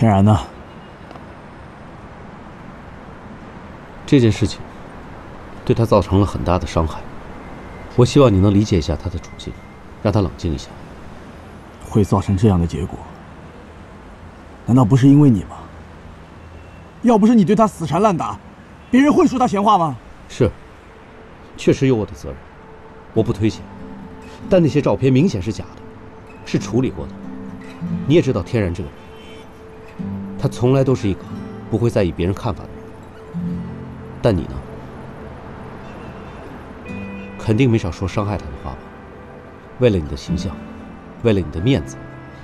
天然呢？这件事情对他造成了很大的伤害，我希望你能理解一下他的处境，让他冷静一下。会造成这样的结果，难道不是因为你吗？要不是你对他死缠烂打，别人会说他闲话吗？是，确实有我的责任，我不推卸。但那些照片明显是假的，是处理过的。你也知道天然这个人，他从来都是一个不会在意别人看法的人。但你呢？ 肯定没少说伤害他的话吧？为了你的形象，为了你的面子，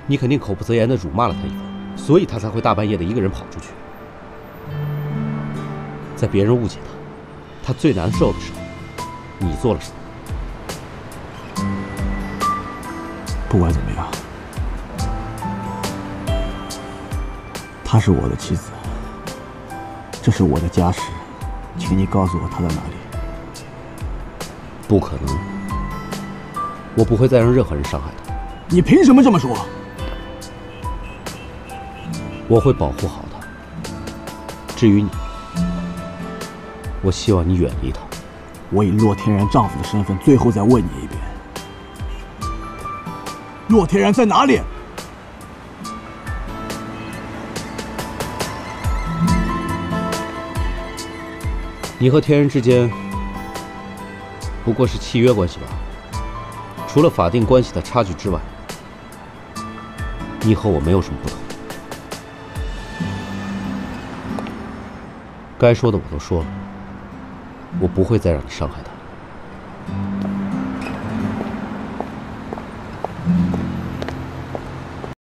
你肯定口不择言的辱骂了他一番，所以他才会大半夜的一个人跑出去。在别人误解他，他最难受的时候，你做了什么？不管怎么样，她是我的妻子，这是我的家事，请你告诉我她在哪里。 不可能，我不会再让任何人伤害他。你凭什么这么说？我会保护好他。至于你，我希望你远离他。我以洛天然丈夫的身份，最后再问你一遍：洛天然在哪里？ 你和天然之间 不过是契约关系吧，除了法定关系的差距之外，你和我没有什么不同。该说的我都说了，我不会再让你伤害他。